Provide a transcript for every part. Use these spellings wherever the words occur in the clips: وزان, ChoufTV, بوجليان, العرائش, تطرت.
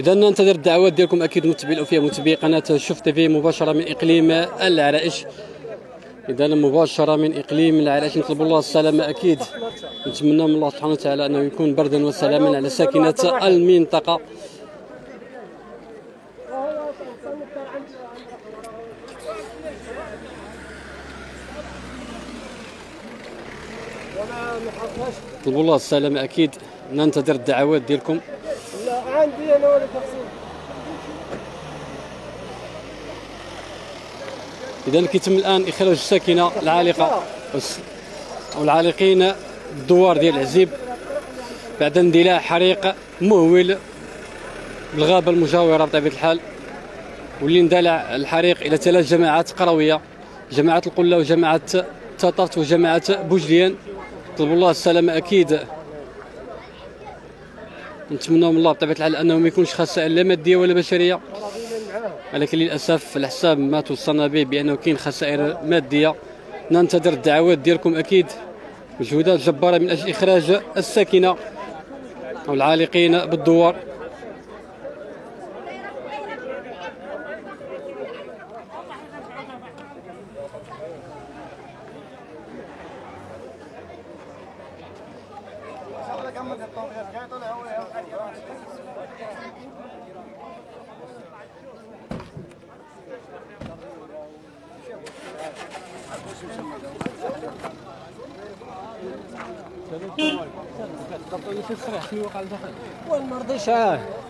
إذا ننتظر الدعوات ديالكم أكيد متابعين الأوفياء متابعي قناة شوف تيفي مباشرة من إقليم العرائش. إذا مباشرة من إقليم العرائش نطلب الله السلامة أكيد، نتمنى من الله سبحانه وتعالى أنه يكون بردا وسلاما على ساكنة المنطقة. نطلب الله السلامة أكيد، ننتظر الدعوات ديالكم. لا عندي أنا ولا تفصيل. إذا كيتم الآن إخراج الساكنة العالقة أو العالقين بالدوار ديال العزيب بعد اندلاع حريق مهول بالغابة المجاورة بطبيعة الحال، واللي اندلع الحريق إلى 3 جماعات قروية، جماعة القلة وجماعة تطرت وجماعة بوجليان. نطلب الله السلامة أكيد، نتمنوا من الله بطبيعة الحال أنه ما يكونش خسائر لا مادية ولا بشرية، ولكن للأسف الحساب ما توصلنا به بأنه كاين خسائر مادية. ننتظر الدعوات ديالكم أكيد، مجهودات جبارة من أجل إخراج الساكنة أو العالقين بالدوار.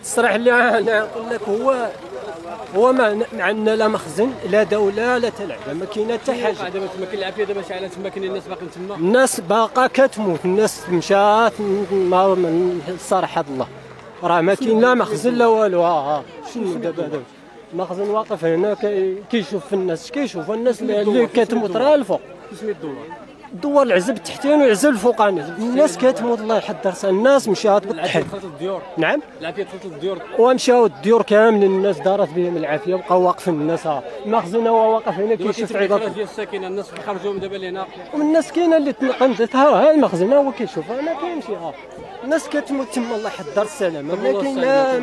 الصراحة اللي انا نقول لك هو ما عندنا لا مخزن لا دولة لا تلعب، ما كاين حتى حاجة. دابا تما كنلعب دابا شحال تما كاين الناس باقيين تما، الناس باقا كتموت، الناس مشات ما صراحة الله راه ما كاين لا مخزن لا والو. شنو دابا مخزن واقف هنا كيشوف الناس، كيشوف الناس اللي كتموت راه الفوق الدوار العزب تحتين وعزب الفوقاني، الناس كتموت الله يحضر راسها. الناس مشات بالطحن، نعم العافيه دخلت للديور ومشاو الديور كاملين، الناس دارت بهم العافيه، بقاو واقفين الناس. المخزن هو واقف هنا كيشوف عياط ديال الساكنه، الناس خرجوهم دابا لهنا، والناس كاينه اللي تنقذتها ها المخزن هو كيشوف انا كيمشي. الناس كتموت تما الله يحضر السلامه، ما كاين لا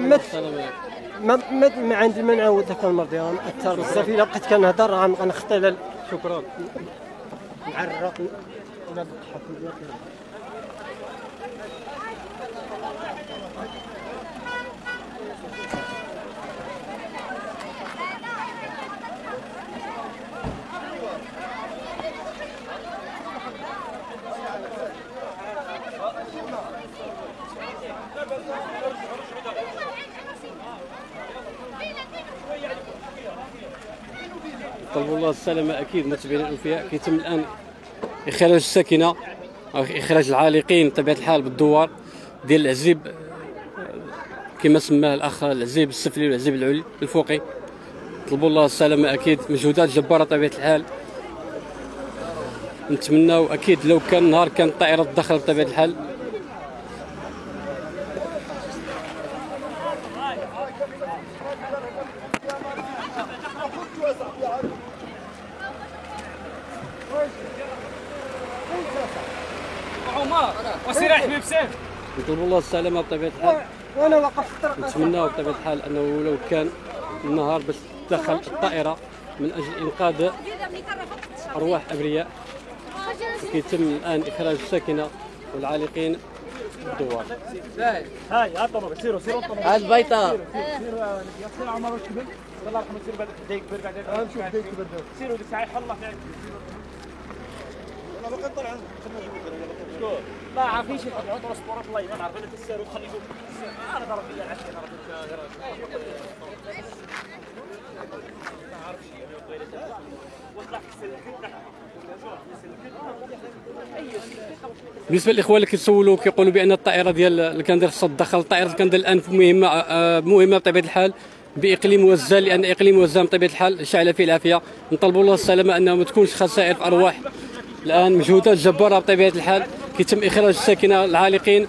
ما عندي ما نعاود ذاك المرض راه مأثر بزاف. الا بقيت كنهضر راه غنختلل. شكرا. نعرق ونضحك طلب الله السلامة أكيد متابعينا الأوفياء. كيتم الآن إخراج الساكنة أو إخراج العالقين بطبيعة الحال بالدوار ديال العزيب كما سماه الأخ، العزيب السفلي والعزيب العلي الفوقي. طلبوا الله السلامة أكيد، مجهودات جبارة بطبيعة الحال. نتمناو أكيد لو كان نهار كان الطائرة تدخل بطبيعة الحال. نطلب الله السلامة بطبيعة الحال، نتمناو بطبيعة الحال أنه لو كان النهار باش تدخل الطائرة من أجل إنقاذ أرواح أبرياء. كيتم الان اخراج الساكنه والعالقين بالدوار. هاي هاي الطوموبيل سيروا سيروا الطوموبيل. هاد البيطه سير عمر الكبير الله يرحمه سير بعد بدا يكبر بعد غنشوف بدا يكبر سيروا ديك الساعه يحل الله يعاونكم. والله باقي طلع عندنا شكون؟ ما عارفينش يطلعوا ترونسبورات الله يبارك عارفين تساروا خليكم انا ضرب لي العشاء انا بالنسبه للاخوان اللي كيسولوا كيقولوا بان الطائره ديال الكندر خصها تدخل، الطائره الكندر الان في مهمه بطبيعه الحال باقليم وزان، لان اقليم وزان بطبيعه الحال شاعله فيه العافيه، نطلبوا الله السلامه انه ما تكونش خسائر في ارواح. الان مجهودات جباره بطبيعه الحال كيتم اخراج الساكنه العالقين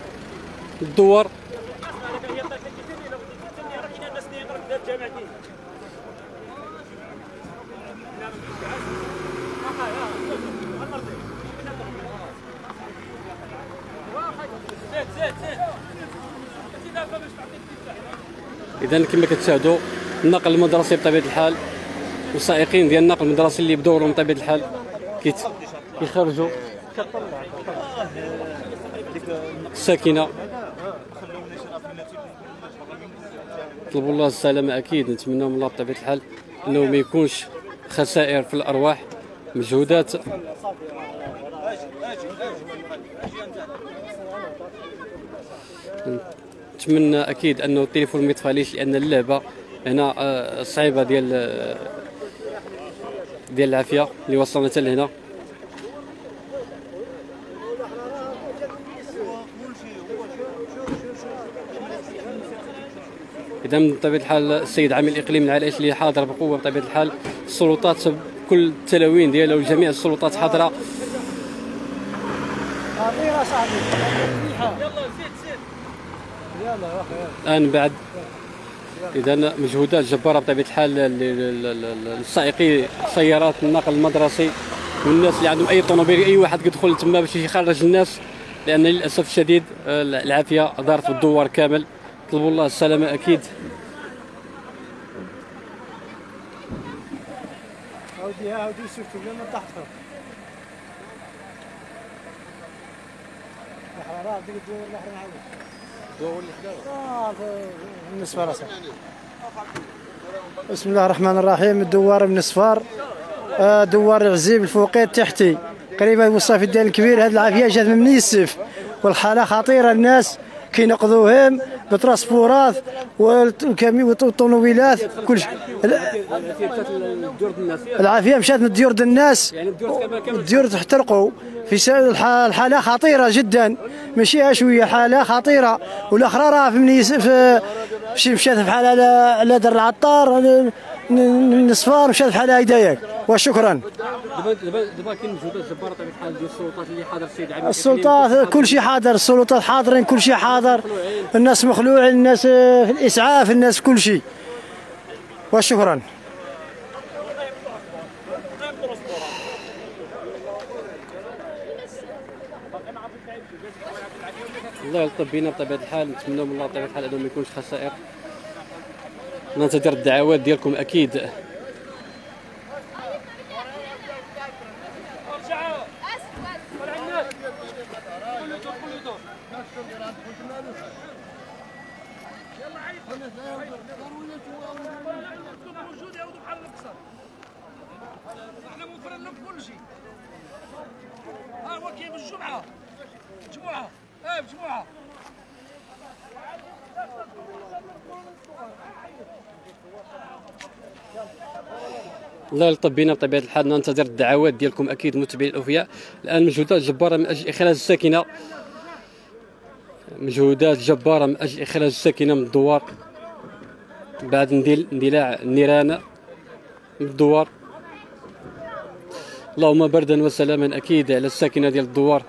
الدوار. إذا كما كتشاهدوا النقل المدرسي بطبيعة الحال والسائقين ديال النقل المدرسي اللي بدورهم بطبيعة الحال كيخرجوا الساكنة. نطلبوا الله السلامة، أكيد نتمنوا من الله بطبيعة الحال أنه ما يكونش خسائر في الأرواح. مجهودات نتمنى اكيد انه التليفون ما يطفاليش، لان اللعبه هنا صعيبه ديال العافيه اللي وصلنا حتى لهنا. اذا بطبيعه الحال السيد عامل اقليم العرائش اللي حاضر بقوه بطبيعه الحال، السلطات كل التلاوين ديالها وجميع السلطات حاضره. الان بعد اذا مجهودات جباره بطبيعه الحال للسائقي سيارات النقل المدرسي والناس اللي عندهم اي طوموبيل، اي واحد كيدخل تما باش يخرج الناس، لان للاسف الشديد العافيه دارت بالدوار كامل. نطلبوا الله السلامه اكيد. عاوديها عاودي شفتو بلا ما تحتفظ الحراره ديك الدوار الاخر نعاود بالنسبه لراسك. بسم الله الرحمن الرحيم. الدوار من الصفار، دوار العزيب الفوقي التحتي قريبه الوصاف ديال الكبير. هاد العافيه جات من السيف والحاله خطيره، الناس كينقذوهم بتراسبورات والطونوبيلات كلشي. العافيه مشات من الديور ديال الناس، الديور تحترقوا في الحاله خطيره جدا، ماشي شويه حاله خطيره. والاخرى راه مشات بحال على در العطار النصفار، مشات بحال هكذاك. وشكرا. دابا كاين مجهودات جباره بطبيعه الحال ديال السلطات اللي حاضر السيد عامر. السلطات كلشي حاضر، السلطات حاضرين، كلشي حاضر، الناس مخلوعين، الناس في الاسعاف، الناس كلشي. وشكرا. الله يلطف بينا بطبيعه الحال، نتمنوا من الله بطبيعه الحال انه ما يكونش خسائر. ننتظر الدعوات ديالكم اكيد. الله يلطف بنا بطبيعه الحال، ننتظر الدعوات ديالكم اكيد متابعين الاوفياء. الان مجهودات جباره من اجل اخراج الساكنه، مجهودات جباره من اجل اخراج الساكنه من الدوار بعد اندلاع النيران من الدوار. اللهم بردا وسلاما اكيد على الساكنه ديال الدوار.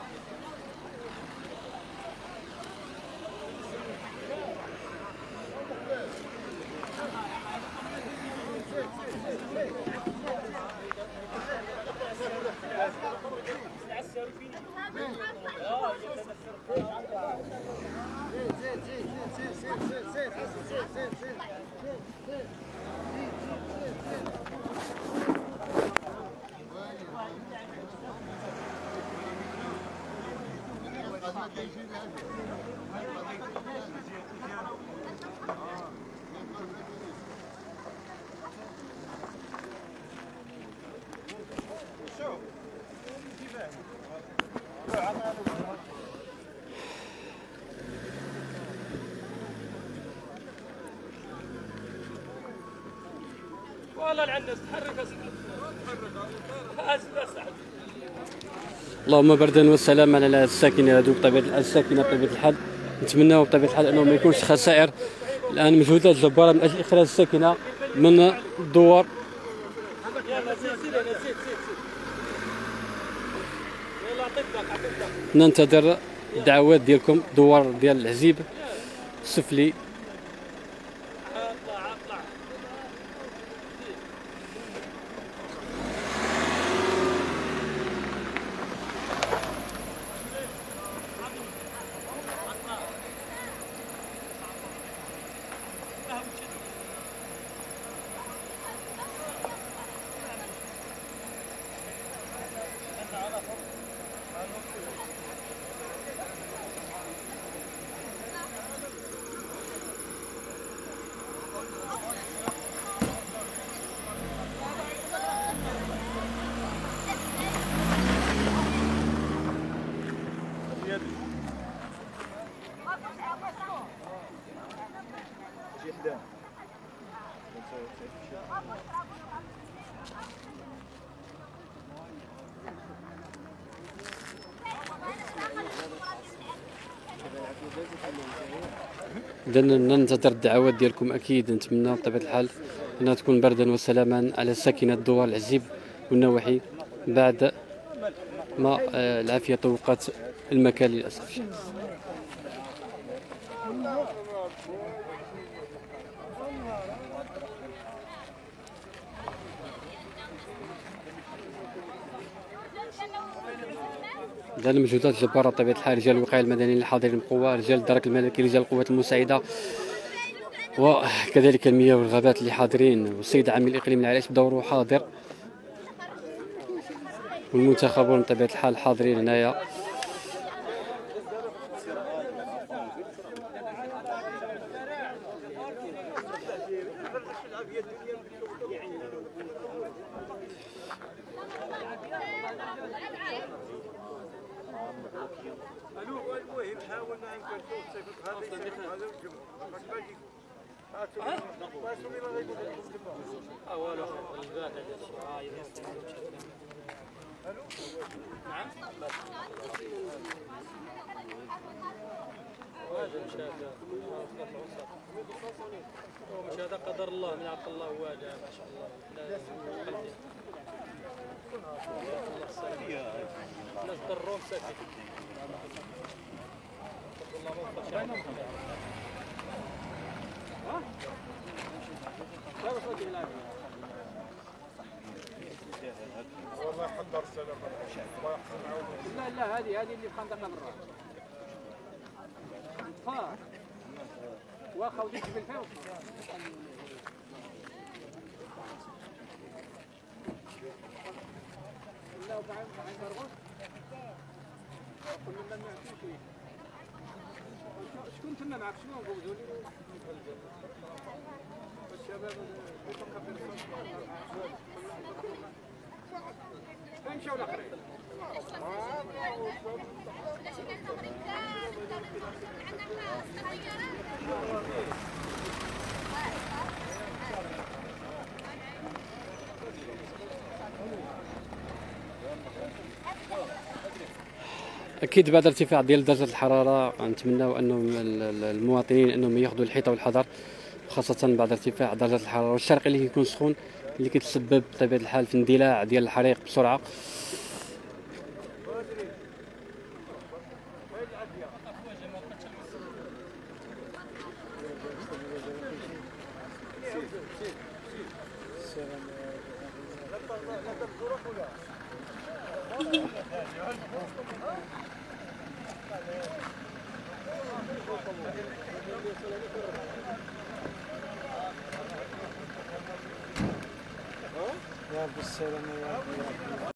والله العنس تحرك اللهم بردا والسلام على الساكنين هذو بطبيعه الساكنه بطبيعه الحال. نتمناو بطبيعه الحال انه ما يكونش خسائر. الان مجهودات جباره من اجل اخراج الساكنه من الدور. ننتظر الدعوات ديالكم، دوار ديال العزيب السفلي. إذا ننتظر الدعوات ديالكم أكيد. نتمنى بطبيعة الحال أنها تكون بردا وسلاما على ساكنة الدوار العزيب والنواحي بعد ما العافية طوقت المكان للأسف. إذا المجهودات الجبارة بطبيعة الحال، رجال الوقاية المدنية الحاضرين بقوة، رجال الدرك الملكي، رجال القوات المساعدة وكذلك المياه والغابات اللي حاضرين، والسيد عامل الإقليم العرائش بدوره حاضر، والمنتخبون بطبيعة الحال حاضرين هنايا. مش هذا قدر الله من عقل الله وهذا ما شاء الله. الناس ضرهم ساكت. والله حضر السلام لا لا هذه اللي بخندقه مرة فار واخا وديك بالفوق لا وبعد مرغوب كل ما نعطيك شكون تما معك شنو نقولوا لي الشباب نمشيو لقريب اكيد بعد ارتفاع ديال درجه الحراره. نتمناو انهم المواطنين انهم ياخذوا الحيطه والحذر، خاصه بعد ارتفاع درجه الحراره والشرق اللي كيكون سخون اللي كيتسبب بطبيعه الحال في اندلاع ديال الحريق بسرعه. يا رب السلامة يا رب.